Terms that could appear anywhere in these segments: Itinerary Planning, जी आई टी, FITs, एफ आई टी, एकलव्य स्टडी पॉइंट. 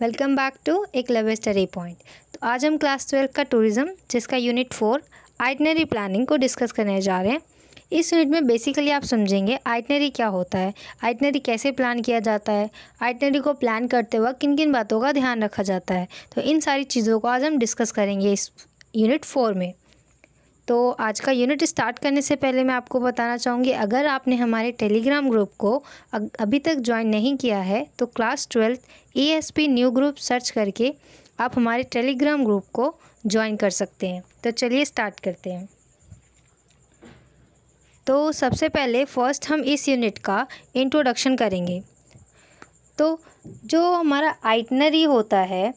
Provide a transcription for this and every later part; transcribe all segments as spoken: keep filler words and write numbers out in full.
Welcome back to एकलव्य स्टडी पॉइंट। तो आज हम क्लास ट्वेल्व का टूरिज़्म जिसका यूनिट फोर आइटनरी प्लानिंग को डिस्कस करने जा रहे हैं। इस यूनिट में बेसिकली आप समझेंगे आइटनरी क्या होता है, आइटनरी कैसे प्लान किया जाता है, आइटनरी को प्लान करते वक्त किन किन बातों का ध्यान रखा जाता है। तो इन सारी चीज़ों को आज हम डिस्कस करेंगे इस यूनिट फोर में। तो आज का यूनिट स्टार्ट करने से पहले मैं आपको बताना चाहूँगी, अगर आपने हमारे टेलीग्राम ग्रुप को अभी तक ज्वाइन नहीं किया है तो class twelfth ASP new group search करके आप हमारे टेलीग्राम ग्रुप को ज्वाइन कर सकते हैं। तो चलिए स्टार्ट करते हैं। तो सबसे पहले फर्स्ट हम इस यूनिट का इंट्रोडक्शन करेंगे। तो जो हमारा आइटनरी होता है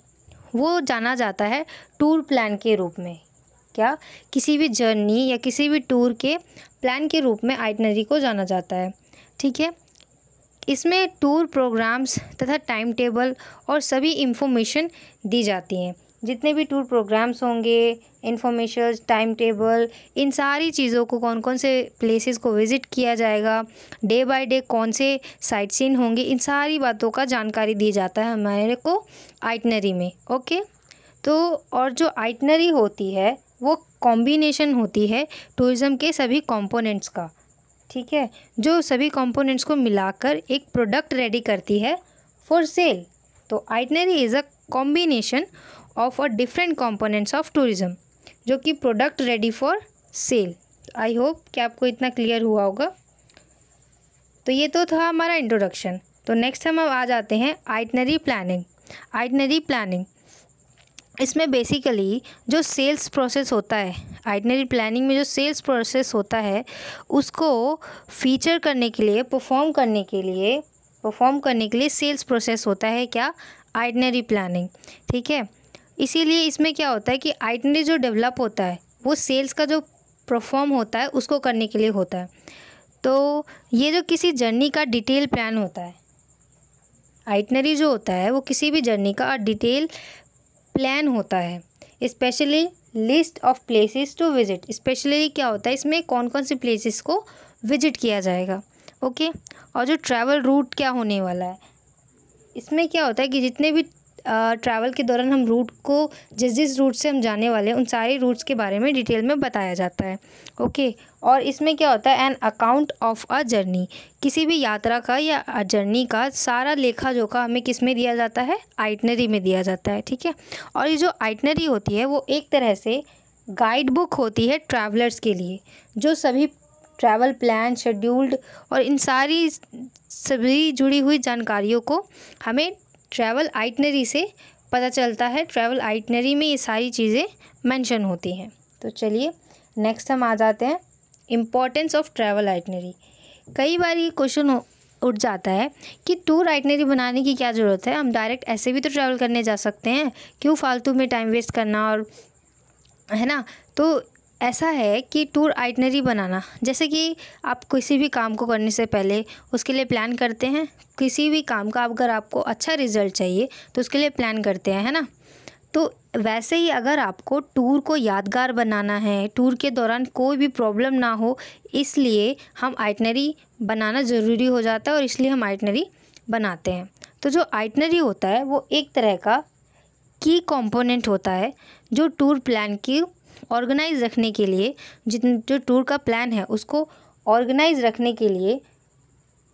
वो जाना जाता है टूर प्लान के रूप में। क्या किसी भी जर्नी या किसी भी टूर के प्लान के रूप में आइटनरी को जाना जाता है, ठीक है। इसमें टूर प्रोग्राम्स तथा टाइम टेबल और सभी इंफॉर्मेशन दी जाती हैं। जितने भी टूर प्रोग्राम्स होंगे, इंफॉर्मेशन, टाइम टेबल, इन सारी चीज़ों को, कौन कौन से प्लेसेस को विज़िट किया जाएगा, डे बाय डे कौन से साइट सीन होंगे, इन सारी बातों का जानकारी दी जाता है हमारे को आइटनरी में। ओके, तो और जो आइटनरी होती है वो कॉम्बिनेशन होती है टूरिज़्म के सभी कंपोनेंट्स का, ठीक है, जो सभी कंपोनेंट्स को मिलाकर एक प्रोडक्ट रेडी करती है फॉर सेल। तो itinerary is a combination of a different components of tourism, जो कि product ready for sale. I hope कि आपको इतना क्लियर हुआ होगा। तो ये तो था हमारा इंट्रोडक्शन। तो नेक्स्ट हम अब आ जाते हैं आइटनरी प्लानिंग। आइटनरी प्लानिंग इसमें बेसिकली जो सेल्स प्रोसेस होता है, आइटनरी प्लानिंग में जो सेल्स प्रोसेस होता है उसको फीचर करने के लिए, परफॉर्म करने के लिए, परफॉर्म करने के लिए सेल्स प्रोसेस होता है क्या, आइटनरी प्लानिंग, ठीक है। इसीलिए इसमें क्या होता है कि आइटनरी जो डेवलप होता है वो सेल्स का जो परफॉर्म होता है उसको करने के लिए होता है। तो ये जो किसी जर्नी का डिटेल प्लान होता है, आइटनरी जो होता है वो किसी भी जर्नी का डिटेल प्लान होता है, specially list of places to visit. Specially क्या होता है, इसमें कौन कौन से प्लेसेस को विज़िट किया जाएगा, ओके। और जो ट्रैवल रूट क्या होने वाला है, इसमें क्या होता है कि जितने भी ट्रैवल के दौरान हम रूट को, जिस जिस रूट से हम जाने वाले हैं, उन सारे रूट्स के बारे में डिटेल में बताया जाता है, ओके। और इसमें क्या होता है, an account of a journey, किसी भी यात्रा का या जर्नी का सारा लेखा जोखा हमें किस में दिया जाता है, आइटनरी में दिया जाता है, ठीक है। और ये जो आइटनरी होती है वो एक तरह से गाइड बुक होती है ट्रैवलर्स के लिए, जो सभी ट्रैवल प्लान, शेड्यूल्ड और इन सारी सभी जुड़ी हुई जानकारियों को हमें ट्रैवल आइटनरी से पता चलता है। ट्रैवल आइटनरी में ये सारी चीज़ें मेंशन होती हैं। तो चलिए नेक्स्ट हम आ जाते हैं इम्पोर्टेंस ऑफ ट्रैवल आइटनरी। कई बार ये क्वेश्चन उठ जाता है कि टूर आइटनरी बनाने की क्या ज़रूरत है, हम डायरेक्ट ऐसे भी तो ट्रैवल करने जा सकते हैं, क्यों फालतू में टाइम वेस्ट करना, और है ना। तो ऐसा है कि टूर आइटनरी बनाना, जैसे कि आप किसी भी काम को करने से पहले उसके लिए प्लान करते हैं, किसी भी काम का अगर आपको अच्छा रिजल्ट चाहिए तो उसके लिए प्लान करते हैं, है ना। तो वैसे ही अगर आपको टूर को यादगार बनाना है, टूर के दौरान कोई भी प्रॉब्लम ना हो, इसलिए हम आइटनरी बनाना ज़रूरी हो जाता है और इसलिए हम आइटनरी बनाते हैं। तो जो आइटनरी होता है वो एक तरह का की कॉम्पोनेंट होता है, जो टूर प्लान की ऑर्गेनाइज रखने के लिए, जितने जो टूर का प्लान है उसको ऑर्गेनाइज रखने के लिए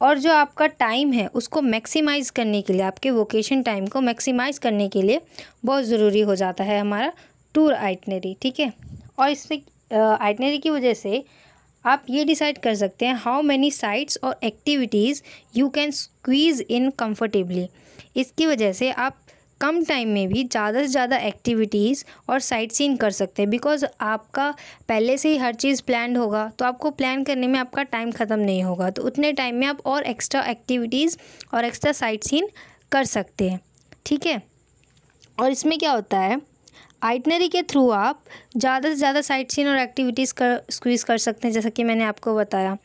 और जो आपका टाइम है उसको मैक्सिमाइज़ करने के लिए, आपके वोकेशन टाइम को मैक्सिमाइज़ करने के लिए बहुत ज़रूरी हो जाता है हमारा टूर आइटनरी, ठीक है। और इसमें आइटनरी की वजह से आप ये डिसाइड कर सकते हैं हाउ मैनी साइट्स और activities you can squeeze in comfortably. इसकी वजह से आप कम टाइम में भी ज़्यादा से ज़्यादा एक्टिविटीज़ और साइट सीन कर सकते हैं, बिकॉज़ आपका पहले से ही हर चीज़ प्लान होगा, तो आपको प्लान करने में आपका टाइम ख़त्म नहीं होगा। तो उतने टाइम में आप और एक्स्ट्रा एक्टिविटीज़ और एक्स्ट्रा साइट सीन कर सकते हैं, ठीक है। और इसमें क्या होता है, आइटनरी के थ्रू आप ज़्यादा से ज़्यादा साइट सीन और एक्टिविटीज़ कर स्क्वीज़ कर सकते हैं, जैसा कि मैंने आपको बताया।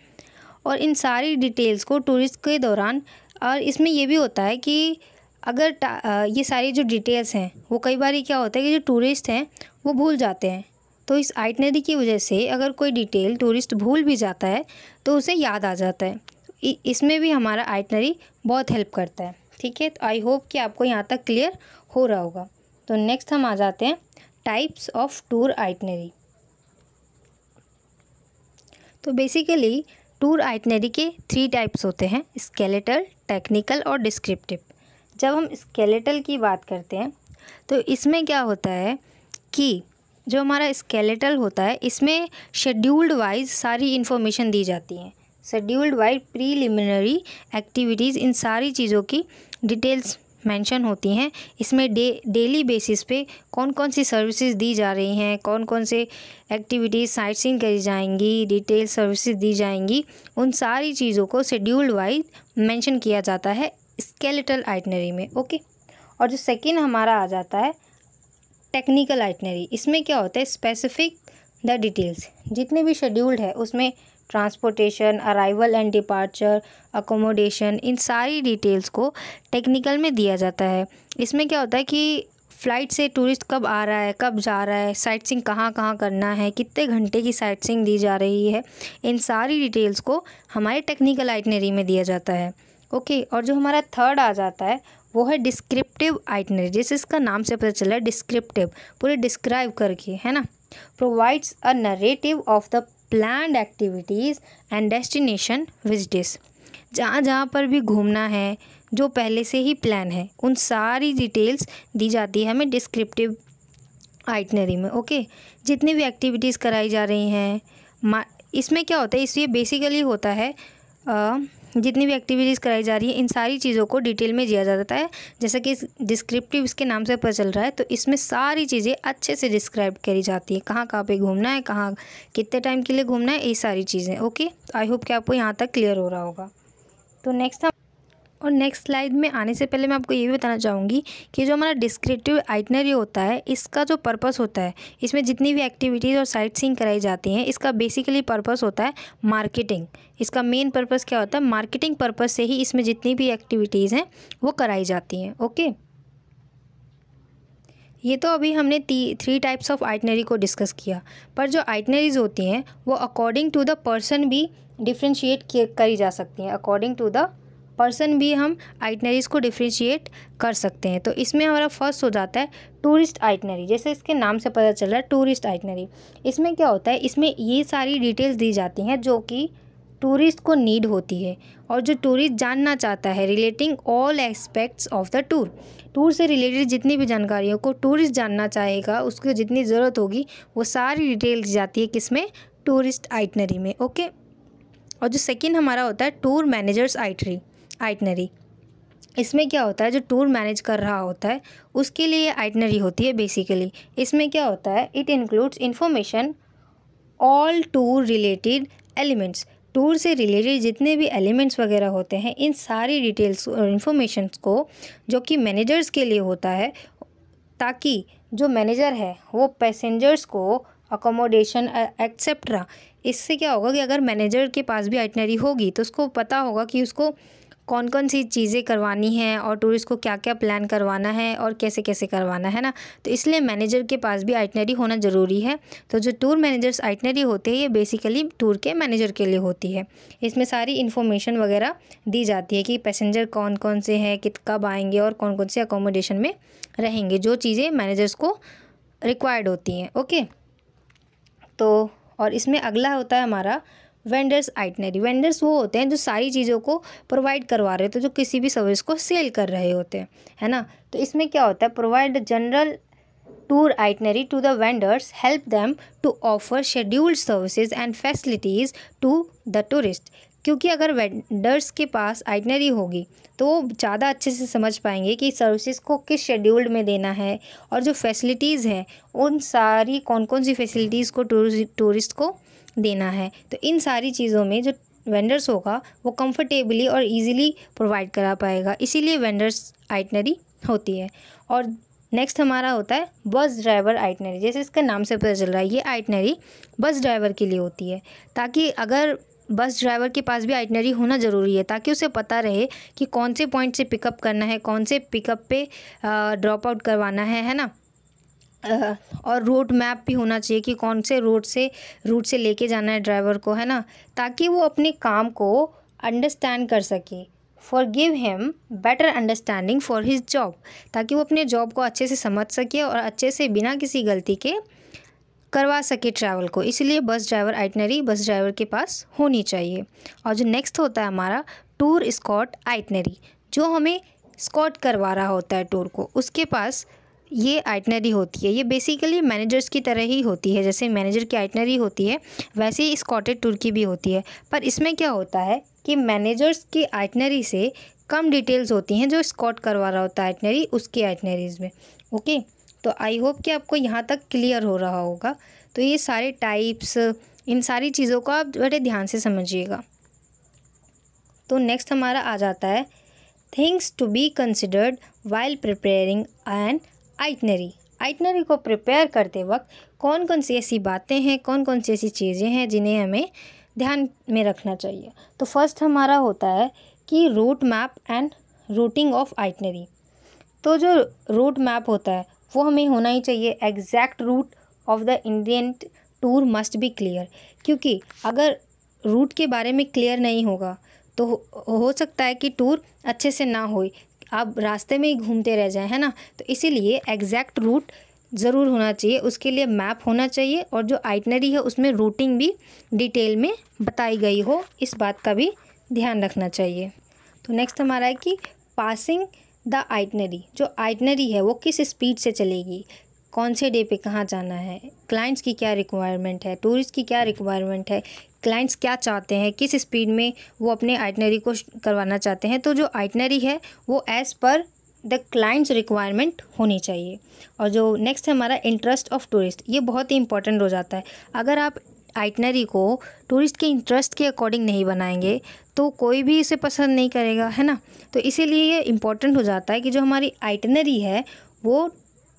और इन सारी डिटेल्स को टूरिस्ट के दौरान, और इसमें ये भी होता है कि अगर आ, ये सारी जो डिटेल्स हैं वो कई बार क्या होता है कि जो टूरिस्ट हैं वो भूल जाते हैं। तो इस आइटनरी की वजह से अगर कोई डिटेल टूरिस्ट भूल भी जाता है तो उसे याद आ जाता है। इसमें भी हमारा आइटनरी बहुत हेल्प करता है, ठीक है। तो आई होप कि आपको यहाँ तक क्लियर हो रहा होगा। तो नेक्स्ट हम आ जाते हैं टाइप्स ऑफ टूर आइटनरी। तो बेसिकली टूर आइटनरी के थ्री टाइप्स होते हैं, स्केलेटल, टेक्निकल और डिस्क्रिप्टिव। जब हम स्केलेटल की बात करते हैं तो इसमें क्या होता है कि जो हमारा स्केलेटल होता है इसमें शेड्यूल्ड वाइज सारी इन्फॉर्मेशन दी जाती है, शेड्यूल्ड वाइज प्रीलिमिनरी एक्टिविटीज़, इन सारी चीज़ों की डिटेल्स मेंशन होती हैं। इसमें डे डेली बेसिस पे कौन कौन सी सर्विसेज दी जा रही हैं, कौन कौन से एक्टिविटीज़, साइट सीइंग करी जाएंगी, डिटेल सर्विसेज दी जाएंगी, उन सारी चीज़ों को शेड्यूल्ड वाइज मेंशन किया जाता है स्केलेटल आइटनरी में। ओके, और जो सेकेंड हमारा आ जाता है टेक्निकल आइटनरी, इसमें क्या होता है स्पेसिफिक द डिटेल्स, जितने भी शेड्यूल्ड है उसमें transportation, arrival and departure, accommodation, इन सारी डिटेल्स को टेक्निकल में दिया जाता है। इसमें क्या होता है कि फ़्लाइट से टूरिस्ट कब आ रहा है, कब जा रहा है, साइट सीइंग कहाँ कहाँ करना है, कितने घंटे की साइट सीइंग दी जा रही है, इन सारी डिटेल्स को हमारे टेक्निकल आइटनरी में दिया जाता है। ओके, और जो हमारा थर्ड आ जाता है वो है डिस्क्रिप्टिव आइटनरी, जैसे इसका नाम से पता चला है डिस्क्रिप्टिव, पूरे डिस्क्राइब करके, है ना। Provides a narrative of the planned activities and destination visits, जहाँ जहाँ पर भी घूमना है, जो पहले से ही प्लान है, उन सारी डिटेल्स दी जाती है हमें डिस्क्रिप्टिव आइटनरी में। ओके, जितनी भी एक्टिविटीज़ कराई जा रही हैं, इसमें क्या होता है, इसलिए बेसिकली होता है आ, जितनी भी एक्टिविटीज़ कराई जा रही है इन सारी चीज़ों को डिटेल में दिया जाता है। जैसा कि इस डिस्क्रिप्टिव इसके नाम से पता चल रहा है, तो इसमें सारी चीज़ें अच्छे से डिस्क्राइब करी जाती है, कहाँ कहाँ पे घूमना है, कहाँ कितने टाइम के लिए घूमना है, ये सारी चीज़ें। ओके, तो आई होप कि आपको यहाँ तक क्लियर हो रहा होगा। तो नेक्स्ट हम और नेक्स्ट स्लाइड में आने से पहले मैं आपको ये भी बताना चाहूँगी कि जो हमारा डिस्क्रिप्टिव आइटनरी होता है इसका जो पर्पस होता है, इसमें जितनी भी एक्टिविटीज़ और साइट सीइंग कराई जाती हैं, इसका बेसिकली पर्पस होता है मार्केटिंग। इसका मेन पर्पस क्या होता है, मार्केटिंग पर्पस से ही इसमें जितनी भी एक्टिविटीज़ हैं वो कराई जाती हैं। ओके, ये तो अभी हमने थ्री टाइप्स ऑफ आइटनरी को डिस्कस किया, पर जो आइटनरीज होती हैं वो अकॉर्डिंग टू द पर्सन भी डिफ्रेंशिएट करी जा सकती हैं। अकॉर्डिंग टू द पर्सन भी हम आइटनरीज़ को डिफ्रेंशिएट कर सकते हैं। तो इसमें हमारा फर्स्ट हो जाता है टूरिस्ट आइटनरी, जैसे इसके नाम से पता चल रहा है टूरिस्ट आइटनरी। इसमें क्या होता है, इसमें ये सारी डिटेल्स दी जाती हैं जो कि टूरिस्ट को नीड होती है और जो टूरिस्ट जानना चाहता है, relating all aspects of the tour. Tour से रिलेटेड जितनी भी जानकारियों को टूरिस्ट जानना चाहेगा, उसको जितनी ज़रूरत होगी वो सारी डिटेल्स दी जाती है, किसमें, टूरिस्ट आइटनरी में। ओके, और जो सेकेंड हमारा होता है टूर मैनेजर्स आइटनरी आइटनरी इसमें क्या होता है, जो टूर मैनेज कर रहा होता है उसके लिए आइटनरी होती है बेसिकली। इसमें क्या होता है, it includes information all tour related elements. Tour से रिलेटेड जितने भी एलिमेंट्स वगैरह होते हैं, इन सारी डिटेल्स और इन्फॉर्मेशन को, जो कि मैनेजर्स के लिए होता है, ताकि जो मैनेजर है वो पैसेंजर्स को अकोमोडेशन एक्सेट्रा, इससे क्या होगा कि अगर मैनेजर के पास भी आइटनरी होगी तो उसको पता होगा कि उसको कौन कौन सी चीज़ें करवानी है और टूरिस्ट को क्या क्या प्लान करवाना है और कैसे कैसे करवाना है ना। तो इसलिए मैनेजर के पास भी आइटनरी होना ज़रूरी है। तो जो टूर मैनेजर्स आइटनरी होते हैं ये बेसिकली टूर के मैनेजर के लिए होती है। इसमें सारी इन्फॉर्मेशन वगैरह दी जाती है कि पैसेंजर कौन कौन से हैं, कित कब आएंगे और कौन कौन से अकोमोडेशन में रहेंगे, जो चीज़ें मैनेजर्स को रिक्वायर्ड होती हैं। ओके, तो और इसमें अगला होता है हमारा वेंडर्स आइटनरी। वेंडर्स वो होते हैं जो सारी चीज़ों को प्रोवाइड करवा रहे होते हैं, जो किसी भी सर्विस को सेल कर रहे होते हैं, है ना। तो इसमें क्या होता है, provide general tour itinerary to the vendors, help them to offer scheduled services and facilities to the tourist. क्योंकि अगर वेंडर्स के पास आइटनरी होगी तो वो ज़्यादा अच्छे से समझ पाएंगे कि सर्विसेज को किस शेड्यूल्ड में देना है और जो फैसिलिटीज़ हैं उन सारी कौन कौन सी फैसिलिटीज़ को टूरिस्ट को देना है। तो इन सारी चीज़ों में जो वेंडर्स होगा वो कंफर्टेबली और इजीली प्रोवाइड करा पाएगा, इसीलिए वेंडर्स आइटनरी होती है। और नेक्स्ट हमारा होता है बस ड्राइवर आइटनरी। जैसे इसका नाम से पता चल रहा है, ये आइटनरी बस ड्राइवर के लिए होती है, ताकि अगर बस ड्राइवर के पास भी आइटनरी होना ज़रूरी है, ताकि उसे पता रहे कि कौन से पॉइंट से पिकअप करना है, कौन से पिकअप पे ड्रॉप आउट करवाना है है ना। और रोड मैप भी होना चाहिए कि कौन से रोड से रूट से लेके जाना है ड्राइवर को, है ना, ताकि वो अपने काम को अंडरस्टैंड कर सके, for give him better understanding for his job, ताकि वो अपने जॉब को अच्छे से समझ सके और अच्छे से बिना किसी गलती के करवा सके ट्रैवल को, इसलिए bus driver itinerary bus driver के पास होनी चाहिए। और जो नेक्स्ट होता है हमारा टूर स्कॉट आइटनरी, जो हमें स्कॉट करवा रहा होता है टूर को, उसके पास ये आइटनरी होती है। ये बेसिकली मैनेजर्स की तरह ही होती है, जैसे मैनेजर की आइटनरी होती है वैसे ही स्कॉटेड टूर की भी होती है। पर इसमें क्या होता है कि मैनेजर्स की आइटनरी से कम डिटेल्स होती हैं जो स्कॉट करवा रहा होता है आइटनरी उसकी आइटनरीज में। ओके, तो आई होप कि आपको यहाँ तक क्लियर हो रहा होगा। तो ये सारे टाइप्स, इन सारी चीज़ों को आप बड़े ध्यान से समझिएगा। तो नेक्स्ट हमारा आ जाता है things to be considered while preparing an itinerary. Itinerary को प्रिपेयर करते वक्त कौन कौन सी ऐसी बातें हैं, कौन कौन सी ऐसी चीज़ें हैं जिन्हें हमें ध्यान में रखना चाहिए। तो फर्स्ट हमारा होता है कि route map and routing of itinerary. तो जो रूट मैप होता है वो हमें होना ही चाहिए। Exact route of the Indian tour must be clear, क्योंकि अगर रूट के बारे में क्लियर नहीं होगा तो हो सकता है कि टूर अच्छे से ना होए, आप रास्ते में ही घूमते रह जाएं, है ना। तो इसीलिए एग्जैक्ट रूट ज़रूर होना चाहिए, उसके लिए मैप होना चाहिए और जो आइटनरी है उसमें रूटिंग भी डिटेल में बताई गई हो, इस बात का भी ध्यान रखना चाहिए। तो नेक्स्ट हमारा है कि पासिंग द आइटनरी, जो आइटनरी है वो किस स्पीड से चलेगी, कौन से डे पे कहाँ जाना है, क्लाइंट्स की क्या रिक्वायरमेंट है, टूरिस्ट की क्या रिक्वायरमेंट है, क्लाइंट्स क्या चाहते हैं, किस स्पीड में वो अपने आइटनरी को करवाना चाहते हैं। तो जो आइटनरी है वो as per the clients requirement होनी चाहिए। और जो नेक्स्ट है हमारा इंटरेस्ट ऑफ टूरिस्ट, ये बहुत ही इंपॉर्टेंट हो जाता है। अगर आप आइटनरी को टूरिस्ट के इंटरेस्ट के अकॉर्डिंग नहीं बनाएंगे तो कोई भी इसे पसंद नहीं करेगा, है ना। तो इसीलिए ये इम्पॉर्टेंट हो जाता है कि जो हमारी आइटनरी है वो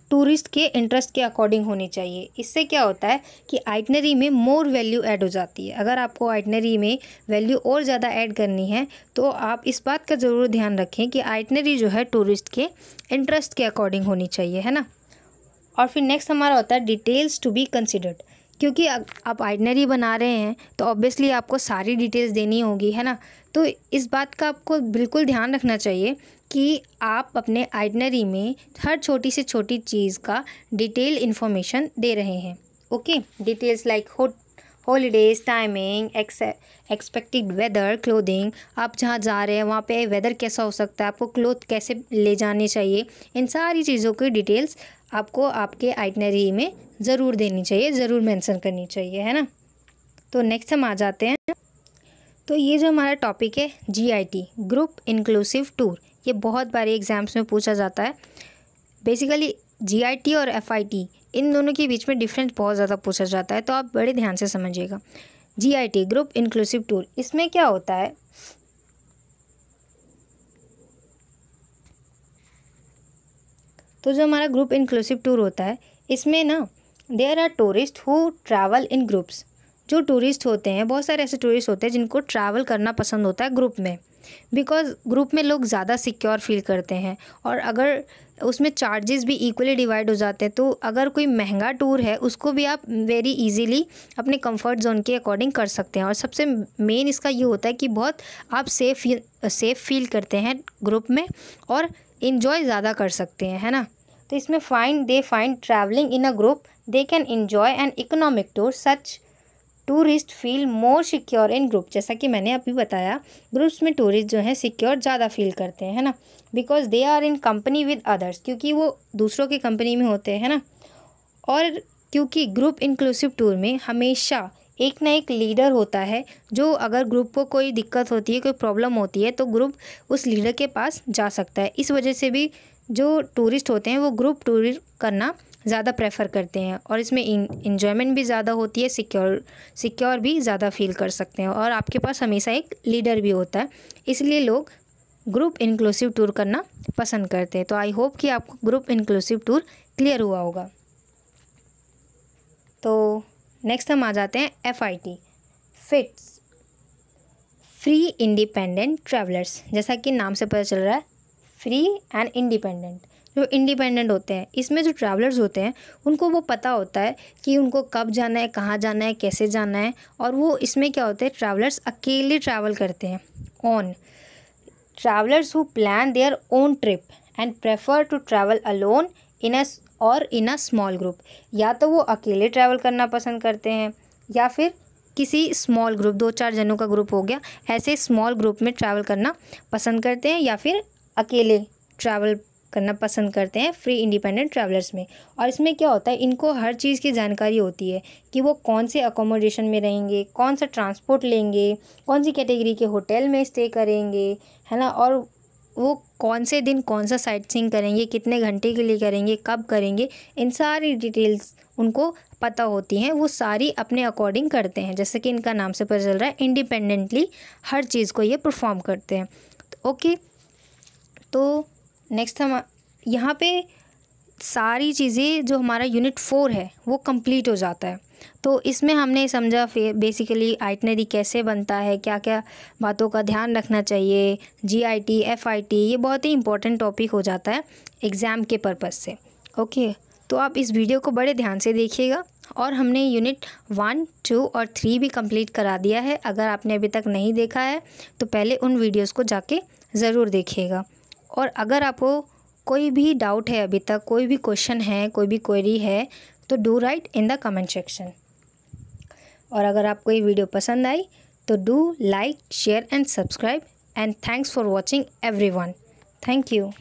टूरिस्ट के इंटरेस्ट के अकॉर्डिंग होनी चाहिए। इससे क्या होता है कि आइटनरी में मोर वैल्यू ऐड हो जाती है। अगर आपको आइटनरी में वैल्यू और ज़्यादा ऐड करनी है तो आप इस बात का ज़रूर ध्यान रखें कि आइटनरी जो है टूरिस्ट के इंटरेस्ट के अकॉर्डिंग होनी चाहिए, है ना। और फिर नेक्स्ट हमारा होता है डिटेल्स टू बी कंसिडर्ड, क्योंकि आप आइटनरी बना रहे हैं तो ऑब्वियसली आपको सारी डिटेल्स देनी होगी, है ना। तो इस बात का आपको बिल्कुल ध्यान रखना चाहिए कि आप अपने आइटनरी में हर छोटी से छोटी चीज़ का डिटेल इन्फॉर्मेशन दे रहे हैं। Okay, details like holidays, timing, expected weather, clothing, आप जहाँ जा रहे हैं वहाँ पे वेदर कैसा हो सकता है, आपको क्लोथ कैसे ले जाने चाहिए, इन सारी चीज़ों की डिटेल्स आपको आपके आइटनरी में ज़रूर देनी चाहिए, ज़रूर मेंशन करनी चाहिए, है ना। तो नेक्स्ट हम आ जाते हैं, तो ये जो हमारा टॉपिक है जी आई टी, group inclusive tour, ये बहुत बारी एग्ज़ाम्स में पूछा जाता है। बेसिकली जी आई टी और एफ आई टी, इन दोनों के बीच में डिफरेंस बहुत ज़्यादा पूछा जाता है, तो आप बड़े ध्यान से समझिएगा। जी आई टी group inclusive tour, इसमें क्या होता है तो जो हमारा ग्रुप इंक्लूसिव टूर होता है इसमें ना there are tourist who travel in groups, जो टूरिस्ट होते हैं, बहुत सारे ऐसे टूरिस्ट होते हैं जिनको ट्रैवल करना पसंद होता है ग्रुप में, बिकॉज ग्रुप में लोग ज़्यादा सिक्योर फील करते हैं। और अगर उसमें चार्जेस भी इक्वली डिवाइड हो जाते हैं, तो अगर कोई महंगा टूर है उसको भी आप वेरी इजीली अपने कंफर्ट जोन के अकॉर्डिंग कर सकते हैं। और सबसे मेन इसका ये होता है कि बहुत आप सेफ़ सेफ़ फील करते हैं ग्रुप में और इन्जॉय ज़्यादा कर सकते हैं, है ना। तो इसमें find they find travelling in a group they can enjoy an economic tour, such tourist feel more secure in group. जैसा कि मैंने अभी बताया, ग्रुप्स में टूरिस्ट जो है सिक्योर ज़्यादा फील करते हैं, है ना, because they are in company with others, क्योंकि वो दूसरों की कंपनी में होते हैं ना। और क्योंकि ग्रुप इंक्लूसिव टूर में हमेशा एक ना एक लीडर होता है, जो अगर ग्रुप को कोई दिक्कत होती है, कोई प्रॉब्लम होती है, तो ग्रुप उस लीडर के पास जा सकता है। इस वजह से भी जो टूरिस्ट होते हैं वो ग्रुप टूर करना ज़्यादा प्रेफर करते हैं और इसमें इंजॉयमेंट भी ज़्यादा होती है, सिक्योर सिक्योर भी ज़्यादा फील कर सकते हैं और आपके पास हमेशा एक लीडर भी होता है, इसलिए लोग ग्रुप इंक्लूसिव टूर करना पसंद करते हैं। तो आई होप कि आपको ग्रुप इंक्लूसिव टूर क्लियर हुआ होगा। तो नेक्स्ट हम आ जाते हैं एफ आई टी, fits free independent travellers. जैसा कि नाम से पता चल रहा है, फ्री एंड इंडिपेंडेंट, जो इंडिपेंडेंट होते हैं, इसमें जो ट्रैवलर्स होते हैं उनको वो पता होता है कि उनको कब जाना है, कहाँ जाना है, कैसे जाना है। और वो इसमें क्या होता है, ट्रैवलर्स अकेले ट्रैवल करते हैं on travelers who plan their own trip and prefer to travel alone in a और इन अ स्मॉल ग्रुप, या तो वो अकेले ट्रैवल करना पसंद करते हैं या फिर किसी स्मॉल ग्रुप, दो चार जनों का ग्रुप हो गया, ऐसे स्मॉल ग्रुप में ट्रैवल करना पसंद करते हैं या फिर अकेले ट्रैवल करना पसंद करते हैं फ्री इंडिपेंडेंट ट्रैवलर्स में। और इसमें क्या होता है, इनको हर चीज़ की जानकारी होती है कि वो कौन से अकोमोडेशन में रहेंगे, कौन सा ट्रांसपोर्ट लेंगे, कौन सी कैटेगरी के होटल में स्टे करेंगे, है ना, और वो कौन से दिन कौन सा साइट सीइंग करेंगे, कितने घंटे के लिए करेंगे, कब करेंगे, इन सारी डिटेल्स उनको पता होती हैं, वो सारी अपने अकॉर्डिंग करते हैं। जैसे कि इनका नाम से पता चल रहा है, इंडिपेंडेंटली हर चीज़ को ये परफॉर्म करते हैं। तो ओके, तो नेक्स्ट हम यहाँ पे सारी चीज़ें जो हमारा यूनिट फोर है वो कंप्लीट हो जाता है। तो इसमें हमने समझा बेसिकली आइटनरी कैसे बनता है, क्या क्या बातों का ध्यान रखना चाहिए, जी आई टी, एफ आई टी, ये बहुत ही इंपॉर्टेंट टॉपिक हो जाता है एग्ज़ाम के पर्पस से। ओके, तो आप इस वीडियो को बड़े ध्यान से देखिएगा। और हमने यूनिट वन, टू और थ्री भी कंप्लीट करा दिया है। अगर आपने अभी तक नहीं देखा है तो पहले उन वीडियोज़ को जाके ज़रूर देखिएगा। और अगर आपको कोई भी डाउट है अभी तक, कोई भी क्वेश्चन है, कोई भी क्वेरी है, तो do write in the comment section. और अगर आपको ये वीडियो पसंद आई तो do like, share and subscribe. And thanks for watching everyone. Thank you.